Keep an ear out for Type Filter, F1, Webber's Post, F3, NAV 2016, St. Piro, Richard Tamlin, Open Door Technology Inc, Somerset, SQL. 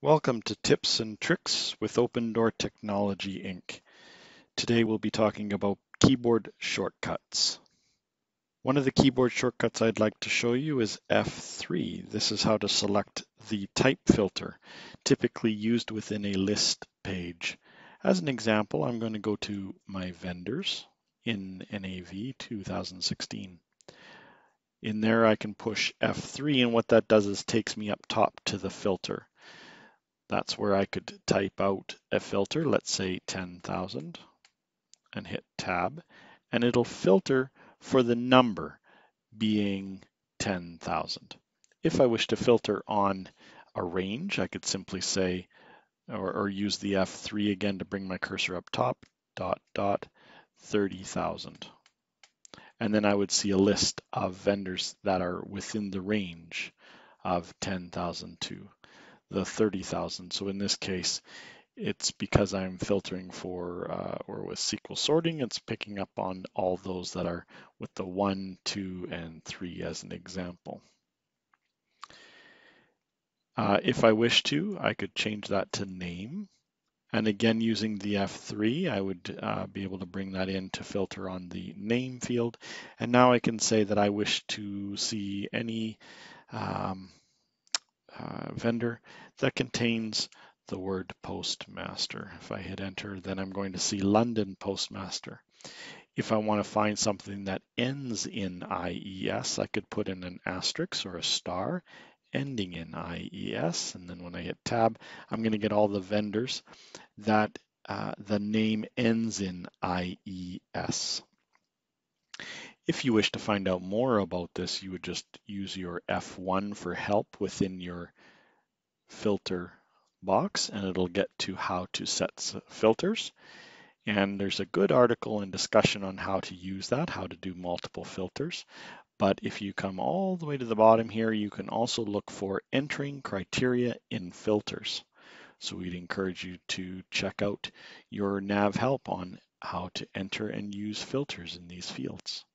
Welcome to Tips and Tricks with Open Door Technology Inc. Today we'll be talking about keyboard shortcuts. One of the keyboard shortcuts I'd like to show you is F3. This is how to select the type filter, typically used within a list page. As an example, I'm going to go to my vendors in NAV 2016. In there I can push F3, and what that does is takes me up top to the filter. That's where I could type out a filter, let's say 10,000, and hit tab, and it'll filter for the number being 10,000. If I wish to filter on a range, I could simply say, or use the F3 again to bring my cursor up top, ... 30,000. And then I would see a list of vendors that are within the range of 10,000 to the 30,000. So in this case, it's because I'm filtering for, or with SQL sorting, it's picking up on all those that are with the 1, 2, and 3 as an example. If I wish to, I could change that to name. And again, using the F3, I would be able to bring that in to filter on the name field. And now I can say that I wish to see any vendor that contains the word postmaster. If I hit enter, then I'm going to see London postmaster. If I want to find something that ends in IES, I could put in an asterisk or a star ending in IES, and then when I hit tab, I'm going to get all the vendors that the name ends in IES. If you wish to find out more about this, you would just use your F1 for help within your filter box, and it'll get to how to set filters. And there's a good article and discussion on how to use that, how to do multiple filters. But if you come all the way to the bottom here, you can also look for entering criteria in filters. So we'd encourage you to check out your NAV help on how to enter and use filters in these fields.